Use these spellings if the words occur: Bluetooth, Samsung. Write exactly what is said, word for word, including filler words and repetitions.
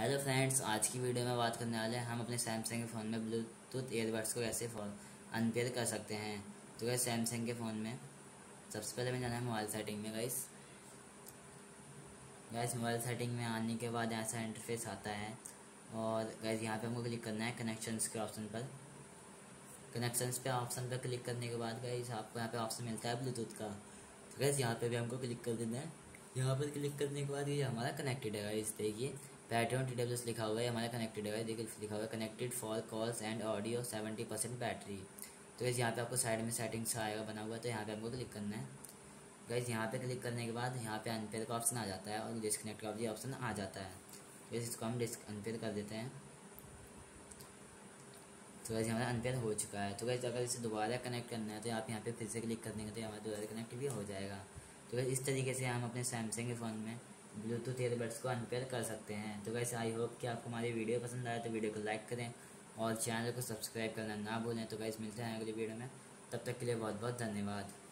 Hello friends, आज की video में बात करने वाले हैं हम अपने सैमसंग के फ़ोन में ब्लूटूथ ईयरबड्स को कैसे अनपेयर कर सकते हैं। तो गाइस सैमसंग के फ़ोन में सबसे पहले हमें जाना है मोबाइल सेटिंग में। गाइस गाइस मोबाइल सेटिंग में आने के बाद ऐसा इंटरफेस आता है और गाइस यहाँ पे हमको क्लिक करना है कनेक्शंस के ऑप्शन पर। कनेक्शंस पे ऑप्शन पर क्लिक करने के बाद गाइस आपको यहाँ पे ऑप्शन मिलता है ब्लूटूथ का। तो गाइस यहाँ पे भी हमको क्लिक कर देना है। यहाँ पर क्लिक करने के बाद ये हमारा कनेक्टेड है। गाइस देखिए बैटरी टी डब्ल्यू एस लिखा हुआ है, हमारा कनेक्टेड है। देखिए लिखा हुआ है connected for calls and audio seventy percent battery. तो गाइस यहाँ पे आपको साइड में सेटिंग्स आएगा बना हुआ, तो यहाँ पे हमको क्लिक करना है। गाइस यहाँ पे क्लिक करने के बाद यहाँ पे अनपेयर का ऑप्शन आ जाता है और डिस्कनेक्ट का भी ऑप्शन आ जाता है। तो गाइस इसको हम डिस्क अनपेयर कर देते हैं। तो गाइस हमारा अनपेयर हो चुका है। तो गाइस अगर इसे दोबारा कनेक्ट करना है तो आप यहाँ पे फिर से क्लिक करने के तो हमारा दोबारा कनेक्ट भी हो जाएगा। तो गाइस इस तरीके से हम अपने सैमसंग के फ़ोन में ब्लूटूथ ईयरबड्स को अनपेयर कर सकते हैं। तो गाइस आई होप कि आपको हमारी वीडियो पसंद आए तो वीडियो को लाइक करें और चैनल को सब्सक्राइब करना ना भूलें। तो गाइस मिलते हैं अगली वीडियो में, तब तक के लिए बहुत बहुत धन्यवाद।